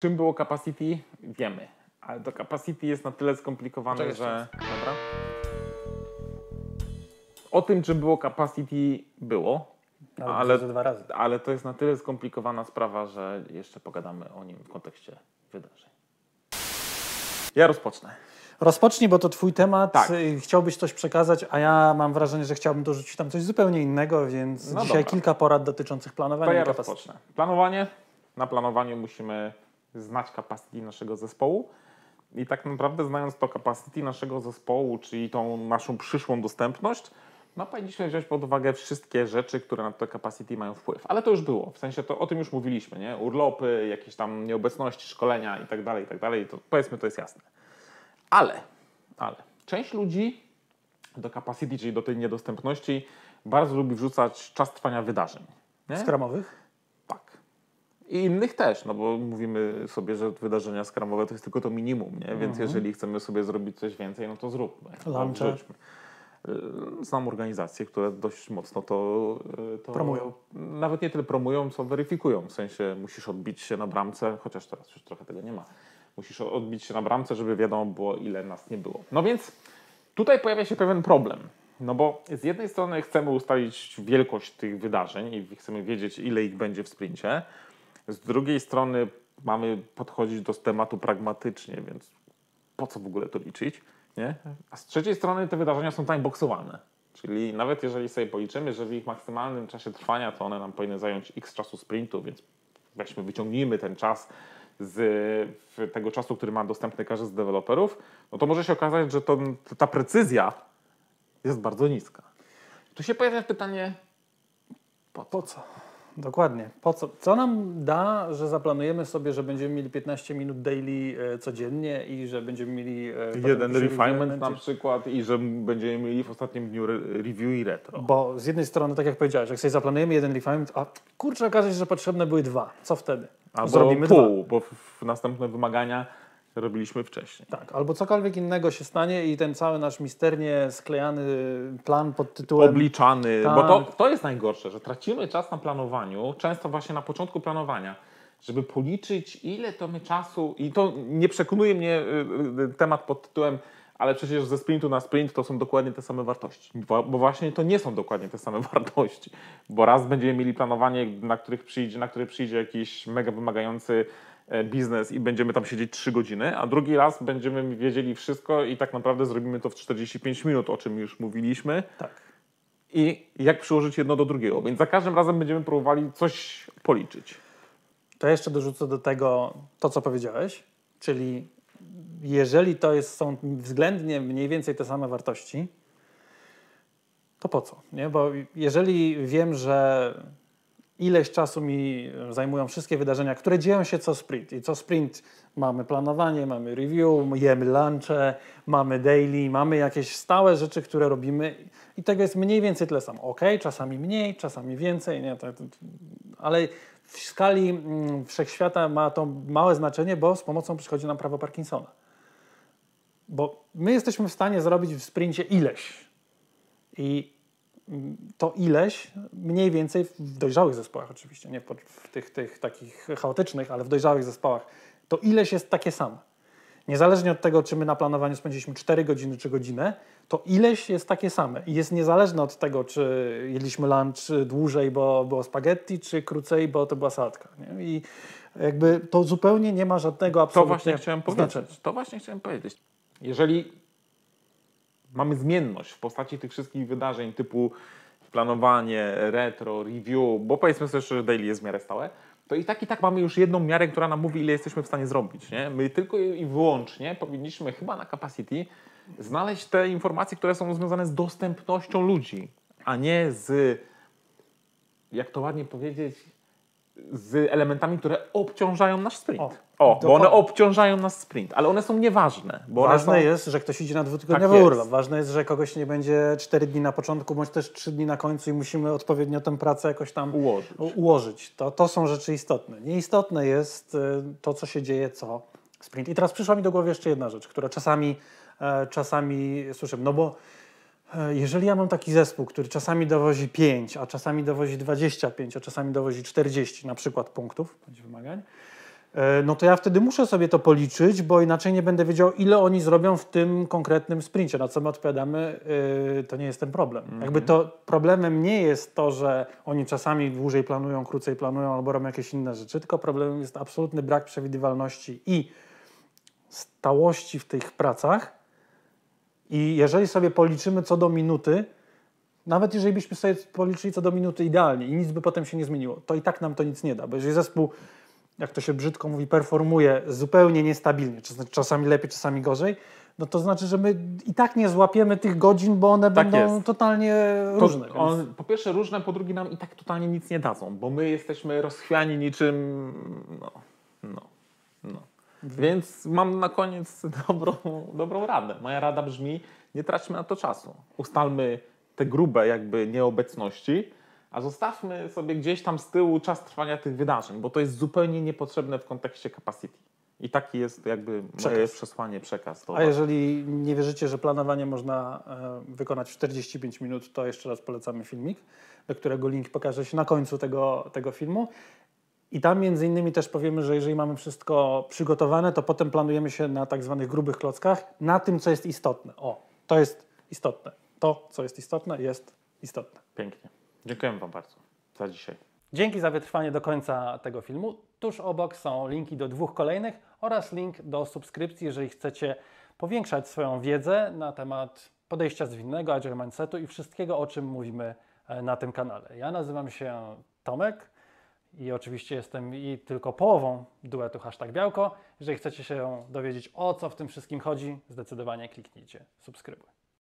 Czym było capacity? Wiemy. Ale to capacity jest na tyle skomplikowane, że... Dobra. O tym, czym było capacity, było. Ale to jest na tyle skomplikowana sprawa, że jeszcze pogadamy o nim w kontekście wydarzeń. Ja rozpocznę. Rozpocznij, bo to twój temat. Tak. Chciałbyś coś przekazać, a ja mam wrażenie, że chciałbym dorzucić tam coś zupełnie innego, więc no dzisiaj dobra. Kilka porad dotyczących planowania. To ja rozpocznę. Planowanie. Na planowaniu musimy znać capacity naszego zespołu i tak naprawdę znając to capacity naszego zespołu, czyli tą naszą przyszłą dostępność, no powinniśmy wziąć pod uwagę wszystkie rzeczy, które na to capacity mają wpływ. Ale to już było, w sensie to, o tym już mówiliśmy, nie? Urlopy, jakieś tam nieobecności, szkolenia i tak dalej, to powiedzmy, to jest jasne. Ale część ludzi do capacity, czyli do tej niedostępności, bardzo lubi wrzucać czas trwania wydarzeń. Nie? Scrumowych? I innych też, no bo mówimy sobie, że wydarzenia scrumowe to jest tylko to minimum, nie? Więc jeżeli chcemy sobie zrobić coś więcej, no to zróbmy. Wrzućmy. Znam organizacje, które dość mocno to promują. Nawet nie tyle promują, co weryfikują. W sensie musisz odbić się na bramce, chociaż teraz już trochę tego nie ma. Musisz odbić się na bramce, żeby wiadomo było, ile nas nie było. No więc tutaj pojawia się pewien problem. No bo z jednej strony chcemy ustalić wielkość tych wydarzeń i chcemy wiedzieć, ile ich będzie w sprincie. Z drugiej strony mamy podchodzić do tematu pragmatycznie, więc po co w ogóle to liczyć, nie? A z trzeciej strony te wydarzenia są timeboxowane, czyli nawet jeżeli sobie policzymy, że w ich maksymalnym czasie trwania to one nam powinny zająć x czasu sprintu, więc weźmy, wyciągnijmy ten czas z tego czasu, który ma dostępny każdy z deweloperów, no to może się okazać, że ta precyzja jest bardzo niska. Tu się pojawia pytanie, po co? Dokładnie. Po co? Co nam da, że zaplanujemy sobie, że będziemy mieli 15 minut daily codziennie i że będziemy mieli... Jeden refinement na przykład i że będziemy mieli w ostatnim dniu review i retro. Bo z jednej strony, tak jak powiedziałeś, jak sobie zaplanujemy jeden refinement, a kurczę, okaże się, że potrzebne były dwa. Co wtedy? Albo zrobimy pół, bo w następne wymagania robiliśmy wcześniej. Tak, albo cokolwiek innego się stanie i ten cały nasz misternie sklejany plan pod tytułem... Obliczany, tak. Bo to jest najgorsze, że tracimy czas na planowaniu, często właśnie na początku planowania, żeby policzyć, ile to my czasu... I to nie przekonuje mnie temat pod tytułem, ale przecież ze sprintu na sprint to są dokładnie te same wartości. Bo właśnie to nie są dokładnie te same wartości. Bo raz będziemy mieli planowanie, na które przyjdzie jakiś mega wymagający biznes i będziemy tam siedzieć 3 godziny, a drugi raz będziemy wiedzieli wszystko i tak naprawdę zrobimy to w 45 minut, o czym już mówiliśmy. Tak. I jak przyłożyć jedno do drugiego. Więc za każdym razem będziemy próbowali coś policzyć. To jeszcze dorzucę do tego to, co powiedziałeś, czyli jeżeli są względnie mniej więcej te same wartości, to po co? Nie? Bo jeżeli wiem, że ileś czasu mi zajmują wszystkie wydarzenia, które dzieją się co sprint. I co sprint mamy planowanie, mamy review, jemy lunche, mamy daily, mamy jakieś stałe rzeczy, które robimy i tego jest mniej więcej tyle samo. Okej, czasami mniej, czasami więcej, nie? Ale w skali wszechświata ma to małe znaczenie, bo z pomocą przychodzi nam prawo Parkinsona. Bo my jesteśmy w stanie zrobić w sprincie ileś. I to ileś, mniej więcej w dojrzałych zespołach oczywiście, nie w tych takich chaotycznych, ale w dojrzałych zespołach, to ileś jest takie samo. Niezależnie od tego, czy my na planowaniu spędziliśmy 4 godziny czy godzinę, to ileś jest takie same. I jest niezależne od tego, czy jedliśmy lunch dłużej, bo było spaghetti, czy krócej, bo to była sałatka. Nie? I jakby to zupełnie nie ma żadnego absolutnie To właśnie chciałem powiedzieć. Jeżeli mamy zmienność w postaci tych wszystkich wydarzeń typu planowanie, retro, review, bo powiedzmy sobie szczerze, że daily jest w miarę stałe, to i tak mamy już jedną miarę, która nam mówi, ile jesteśmy w stanie zrobić. Nie? My tylko i wyłącznie powinniśmy chyba na capacity znaleźć te informacje, które są związane z dostępnością ludzi, a nie z, jak to ładnie powiedzieć, z elementami, które obciążają nasz sprint. Bo one obciążają nas sprint, ale one są nieważne. Ważne jest, że ktoś idzie na 2-tygodniowy urlop. Ważne jest, że kogoś nie będzie 4 dni na początku, bądź też 3 dni na końcu i musimy odpowiednio tę pracę jakoś tam ułożyć. To są rzeczy istotne. Nieistotne jest to, co się dzieje co sprint. I teraz przyszła mi do głowy jeszcze jedna rzecz, która czasami słyszę, no bo jeżeli ja mam taki zespół, który czasami dowozi 5, a czasami dowozi 25, a czasami dowozi 40 na przykład punktów, będzie wymagań, no to ja wtedy muszę sobie to policzyć, bo inaczej nie będę wiedział, ile oni zrobią w tym konkretnym sprincie. Na co my odpowiadamy, to nie jest ten problem. Jakby to problemem nie jest to, że oni czasami dłużej planują, krócej planują albo robią jakieś inne rzeczy, tylko problemem jest absolutny brak przewidywalności i stałości w tych pracach. I jeżeli sobie policzymy co do minuty, nawet jeżeli byśmy sobie policzyli co do minuty idealnie i nic by potem się nie zmieniło, to i tak nam to nic nie da, bo jeżeli zespół, jak to się brzydko mówi, performuje zupełnie niestabilnie, czasami lepiej, czasami gorzej, no to znaczy, że my i tak nie złapiemy tych godzin, bo one tak będą totalnie różne. Więc... po pierwsze różne, po drugie nam i tak totalnie nic nie dadzą, bo my jesteśmy rozchwiani niczym... Więc mam na koniec dobrą radę. Moja rada brzmi, nie traćmy na to czasu. Ustalmy te grube jakby nieobecności, a zostawmy sobie gdzieś tam z tyłu czas trwania tych wydarzeń, bo to jest zupełnie niepotrzebne w kontekście capacity. I taki jest jakby moje przesłanie, przekaz. A jeżeli nie wierzycie, że planowanie można wykonać w 45 minut, to jeszcze raz polecamy filmik, do którego link pokaże się na końcu tego filmu. I tam między innymi też powiemy, że jeżeli mamy wszystko przygotowane, to potem planujemy się na tak zwanych grubych klockach, na tym, co jest istotne. O, to jest istotne. To, co jest istotne. Pięknie. Dziękuję Wam bardzo za dzisiaj. Dzięki za wytrwanie do końca tego filmu. Tuż obok są linki do 2 kolejnych oraz link do subskrypcji, jeżeli chcecie powiększać swoją wiedzę na temat podejścia zwinnego, agile mindsetu i wszystkiego, o czym mówimy na tym kanale. Ja nazywam się Tomek i oczywiście jestem i tylko połową duetu #białko. Jeżeli chcecie się dowiedzieć, o co w tym wszystkim chodzi, zdecydowanie kliknijcie subskrybuj.